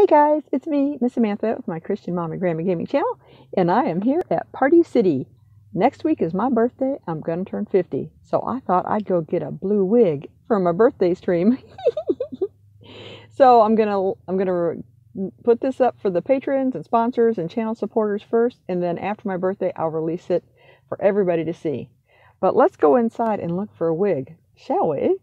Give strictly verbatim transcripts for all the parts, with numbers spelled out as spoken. Hey guys, it's me, Miss Samantha, with my Christian Mom and Grandma Gaming channel, and I am here at Party City. Next week is my birthday. I'm going to turn fifty, so I thought I'd go get a blue wig for my birthday stream. So I'm gonna I'm gonna put this up for the patrons and sponsors and channel supporters first, and then after my birthday, I'll release it for everybody to see. But let's go inside and look for a wig, shall we?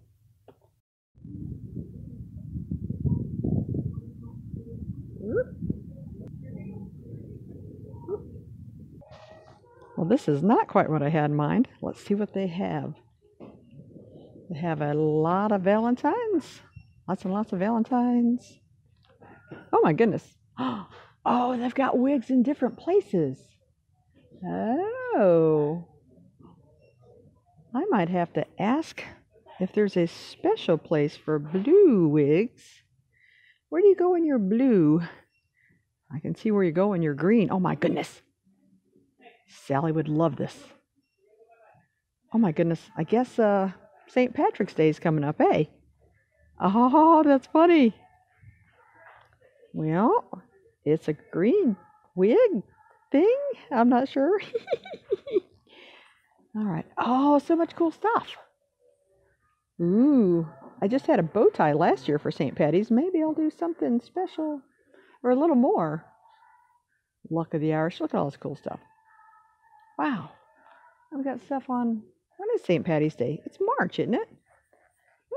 Well, this is not quite what I had in mind. Let's see what they have. They have a lot of Valentines. Lots and lots of Valentines. Oh my goodness. Oh, they've got wigs in different places. Oh. I might have to ask if there's a special place for blue wigs. Where do you go in your blue? I can see where you go in your green. Oh my goodness. Sally would love this. Oh my goodness. I guess uh, Saint Patrick's Day is coming up, eh? Oh, that's funny. Well, it's a green wig thing. I'm not sure. All right. Oh, so much cool stuff. Ooh, I just had a bow tie last year for Saint Patty's. Maybe I'll do something special or a little more. Luck of the Irish. Look at all this cool stuff. Wow, I've got stuff on. When is Saint Patty's Day? It's March, isn't it?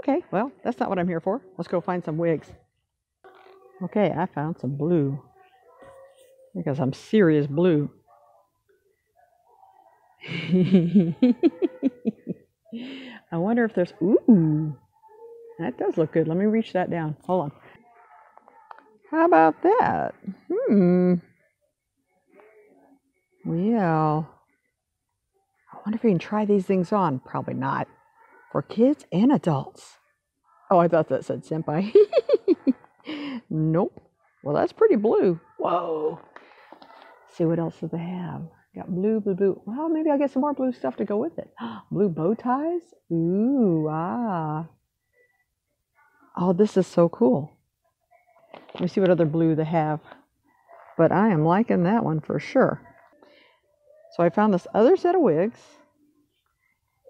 Okay, well, that's not what I'm here for. Let's go find some wigs. Okay, I found some blue. Because I'm serious blue. I wonder if there's... Ooh, that does look good. Let me reach that down. Hold on. How about that? Hmm. Well... I wonder if we can try these things on. Probably not. For kids and adults. Oh, I thought that said senpai. Nope. Well, that's pretty blue. Whoa. Let's see what else do they have. Got blue, blue, blue. Well, maybe I'll get some more blue stuff to go with it. Blue bow ties. Ooh, ah. Oh, this is so cool. Let me see what other blue they have. But I am liking that one for sure. So I found this other set of wigs,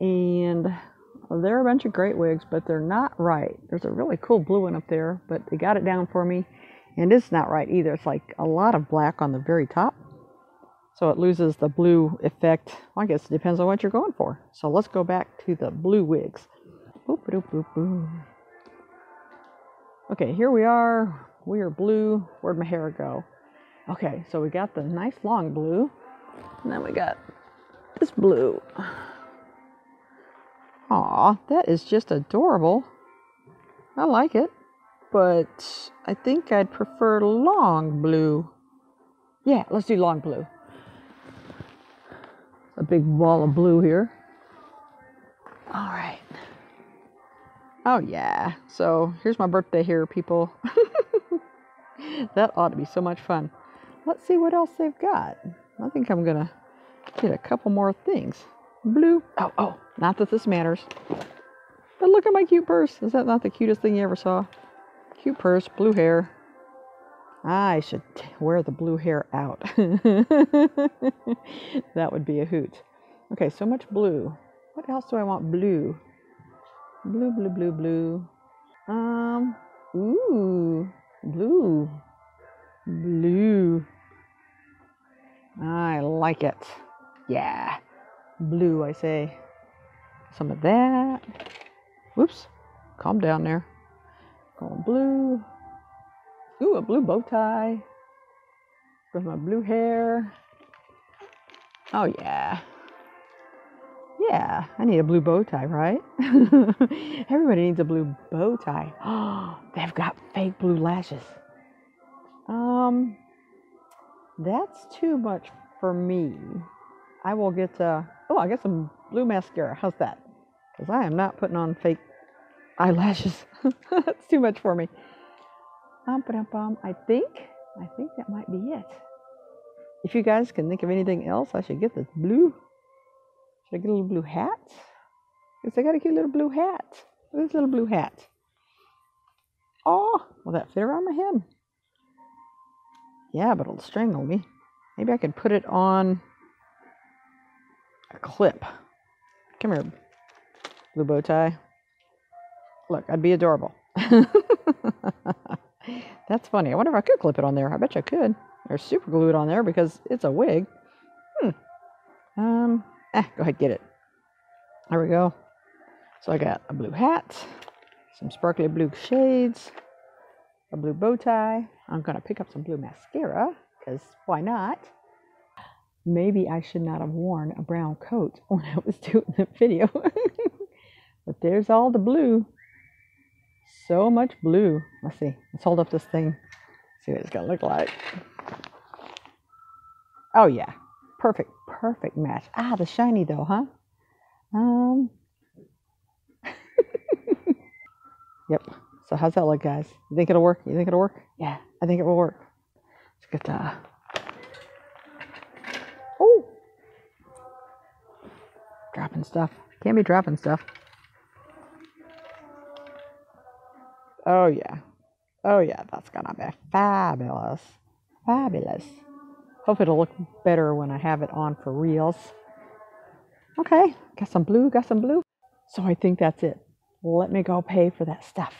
and there are a bunch of great wigs, but they're not right. There's a really cool blue one up there, but they got it down for me, and it's not right either. It's like a lot of black on the very top, so it loses the blue effect. Well, I guess it depends on what you're going for. So let's go back to the blue wigs. Boop, boop, boop, boop. Okay, here we are. We are blue. Where'd my hair go? Okay, so we got the nice long blue. And then we got this blue. Aw, that is just adorable. I like it, but I think I'd prefer long blue. Yeah, let's do long blue. A big ball of blue here. All right. Oh, yeah. So here's my birthday here, people. That ought to be so much fun. Let's see what else they've got. I think I'm gonna get a couple more things. Blue. Oh, oh, not that this matters. But look at my cute purse. Is that not the cutest thing you ever saw? Cute purse, blue hair. I should wear the blue hair out. That would be a hoot. Okay, so much blue. What else do I want blue? Blue, blue, blue, blue. Um, ooh, blue. Blue. I like it. Yeah. Blue, I say. Some of that. Whoops. Calm down there. Going blue. Ooh, a blue bow tie. With my blue hair. Oh, yeah. Yeah. I need a blue bow tie, right? Everybody needs a blue bow tie. Oh, they've got fake blue lashes. Um... That's too much for me. I will get, uh, oh, I get some blue mascara. How's that? Because I am not putting on fake eyelashes. That's too much for me. Um, ba-dum-bum. I think, I think that might be it. If you guys can think of anything else, I should get this blue. Should I get a little blue hat? Because I got a cute little blue hat. This little blue hat. Oh, will that fit around my head? Yeah, but it'll strangle me. Maybe I could put it on a clip. Come here, blue bow tie. Look, I'd be adorable. That's funny. I wonder if I could clip it on there. I bet you I could. Or super glue it on there because it's a wig. Hmm. Um, eh, go ahead, get it. There we go. So I got a blue hat, some sparkly blue shades, a blue bow tie. I'm going to pick up some blue mascara because why not? Maybe I should not have worn a brown coat when I was doing the video. But there's all the blue. So much blue. Let's see. Let's hold up this thing. See what it's going to look like. Oh, yeah. Perfect. Perfect match. Ah, the shiny though, huh? Um. Yep. So how's that look, guys? You think it'll work? You think it'll work? Yeah, I think it will work. Let's get the... Oh! Dropping stuff. Can't be dropping stuff. Oh, yeah. Oh, yeah. That's going to be fabulous. Fabulous. Hope it'll look better when I have it on for reals. Okay. Got some blue. Got some blue. So I think that's it. Let me go pay for that stuff.